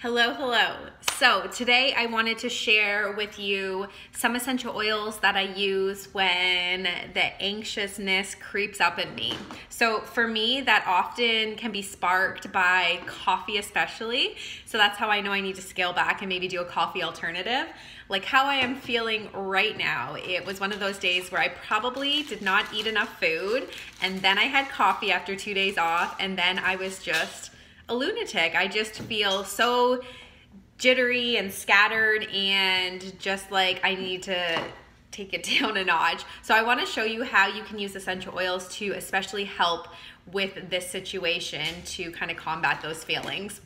Hello, hello. So today I wanted to share with you some essential oils that I use when the anxiousness creeps up in me. So for me, that often can be sparked by coffee especially. So that's how I know I need to scale back and maybe do a coffee alternative. Like how I am feeling right now. It was one of those days where I probably did not eat enough food, and then I had coffee after 2 days off, and then I was just a lunatic. I just feel so jittery and scattered and just like I need to take it down a notch. So I want to show you how you can use essential oils to especially help with this situation to kind of combat those feelings.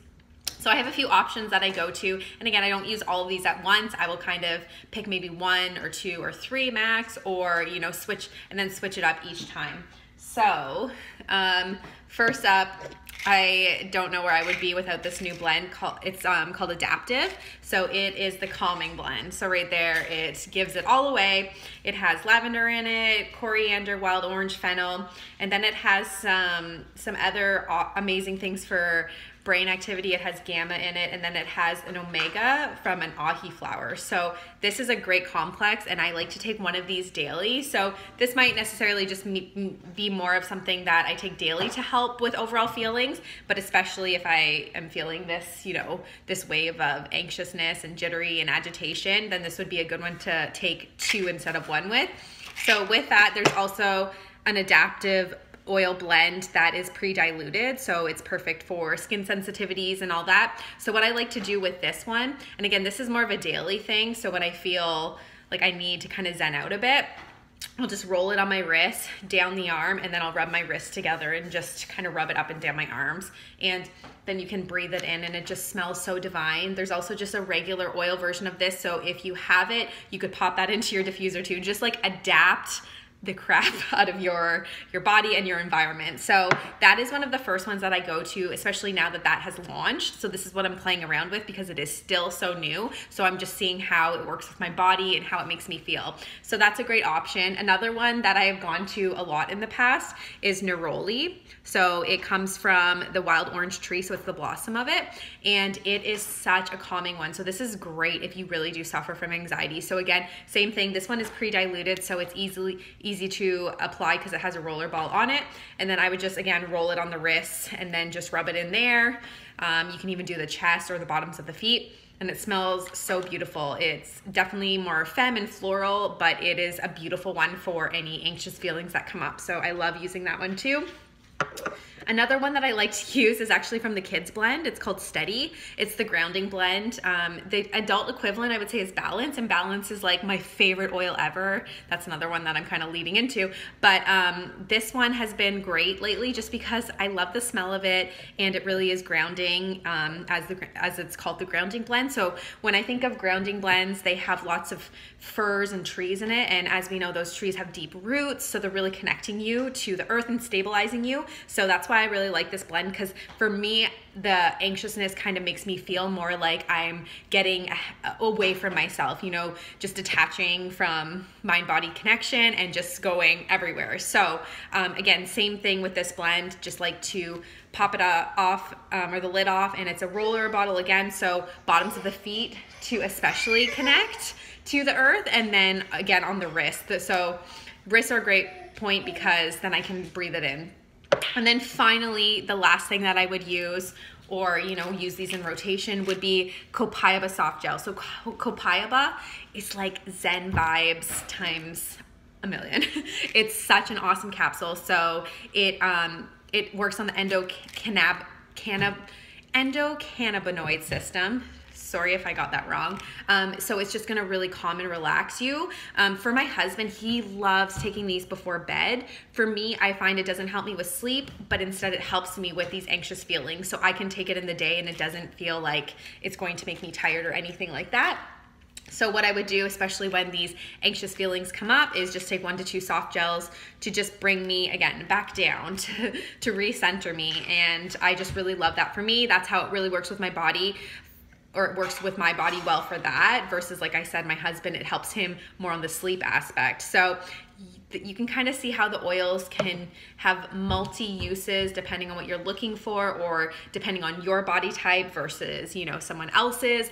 So I have a few options that I go to, and again, I don't use all of these at once. I will kind of pick maybe one or two or three max, or you know, switch it up each time. So first up, I don't know where I would be without this new blend. It's called Adaptive. So it is the calming blend. So right there, it gives it all away. It has lavender in it, coriander, wild orange, fennel, and then it has some other amazing things for brain activity. It has gamma in it, and then it has an omega from an ahi flower. So this is a great complex, and I like to take one of these daily. So this might necessarily just be more of something that I take daily to help with overall feelings, but especially if I am feeling this, you know, this wave of anxiousness and jittery and agitation, then this would be a good one to take two instead of one with. So with that, there's also an adaptive oil blend that is pre-diluted, so it's perfect for skin sensitivities and all that. So what I like to do with this one, and again, this is more of a daily thing, so when I feel like I need to kind of zen out a bit, I'll just roll it on my wrist, down the arm, and then I'll rub my wrists together and just kind of rub it up and down my arms. And then you can breathe it in, and it just smells so divine. There's also just a regular oil version of this, so if you have it, you could pop that into your diffuser too. Just like adapt the crap out of your body and your environment. So that is one of the first ones that I go to, especially now that that has launched. So this is what I'm playing around with because it is still so new. So I'm just seeing how it works with my body and how it makes me feel. So that's a great option. Another one that I have gone to a lot in the past is neroli. So it comes from the wild orange tree, so it's the blossom of it. And it is such a calming one. So this is great if you really do suffer from anxiety. So again, same thing, this one is pre-diluted, so it's easy to apply because it has a roller ball on it. And then I would just, again, roll it on the wrists and then just rub it in there. You can even do the chest or the bottoms of the feet. And it smells so beautiful. It's definitely more femme and floral, but it is a beautiful one for any anxious feelings that come up. So I love using that one too. Another one that I like to use is actually from the kids blend. It's called Steady. It's the grounding blend. The adult equivalent I would say is Balance, and Balance is like my favorite oil ever. That's another one that I'm kind of leading into, but this one has been great lately just because I love the smell of it, and it really is grounding, as it's called, the grounding blend. So when I think of grounding blends, they have lots of firs and trees in it, and as we know, those trees have deep roots, so they're really connecting you to the earth and stabilizing you. So that's why I really like this blend, because for me, the anxiousness kind of makes me feel more like I'm getting away from myself, you know, just detaching from mind-body connection and just going everywhere. So again, same thing with this blend, just like to pop it off, or the lid off, and it's a roller bottle again, so bottoms of the feet to especially connect to the earth, and then again on the wrist. So wrists are a great point because then I can breathe it in. And then finally, the last thing that I would use, or you know, use these in rotation, would be Copaiba soft gel. So Copaiba is like Zen vibes times a million. It's such an awesome capsule. So it works on the endocannabinoid system. Sorry if I got that wrong. So it's just gonna really calm and relax you. For my husband, he loves taking these before bed. For me, I find it doesn't help me with sleep, but instead it helps me with these anxious feelings. So I can take it in the day and it doesn't feel like it's going to make me tired or anything like that. So what I would do, especially when these anxious feelings come up, is just take 1 to 2 soft gels to just bring me, again, back down to recenter me. And I just really love that for me. That's how it really works with my body. Or it works with my body well for that, versus, like I said, my husband, it helps him more on the sleep aspect. So you can kind of see how the oils can have multi-uses depending on what you're looking for or depending on your body type versus, you know, someone else's.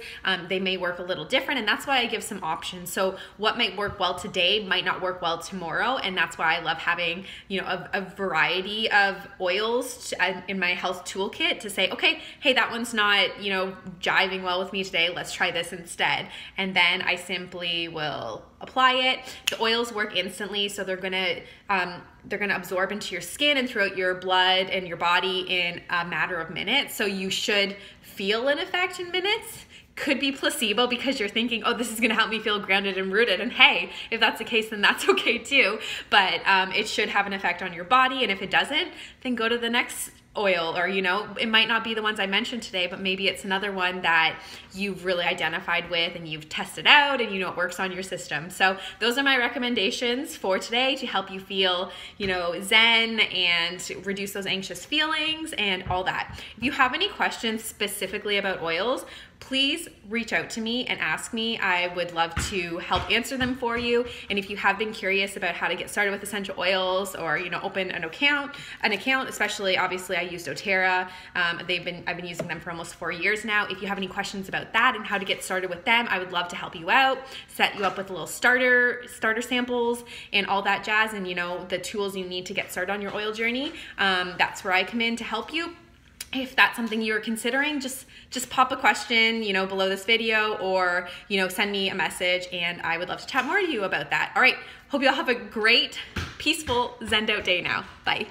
They may work a little different, and that's why I give some options. So what might work well today might not work well tomorrow, and that's why I love having, you know, a variety of oils in my health toolkit to say, okay, hey, that one's not, you know, jiving well with me today, let's try this instead. And then I simply will apply it. The oils work instantly, so they're gonna absorb into your skin and throughout your blood and your body in a matter of minutes. So you should feel an effect in minutes. Could be placebo because you're thinking, oh, this is gonna help me feel grounded and rooted, and hey, if that's the case, then that's okay too. But it should have an effect on your body, and if it doesn't, then go to the next oil, or, you know, it might not be the ones I mentioned today, but maybe it's another one that you've really identified with and you've tested out and you know it works on your system. So those are my recommendations for today to help you feel, you know, zen and reduce those anxious feelings and all that. If you have any questions specifically about oils, please reach out to me and ask me. I would love to help answer them for you. And if you have been curious about how to get started with essential oils, or, you know, open an account, especially, obviously, I use doTERRA. I've been using them for almost 4 years now. If you have any questions about that and how to get started with them, I would love to help you out, set you up with a little starter samples and all that jazz, and, you know, the tools you need to get started on your oil journey. That's where I come in to help you. If that's something you're considering, just pop a question, you know, below this video, or, you know, send me a message, and I would love to chat more to you about that. All right, hope you all have a great, peaceful, zen'd out day now. Bye.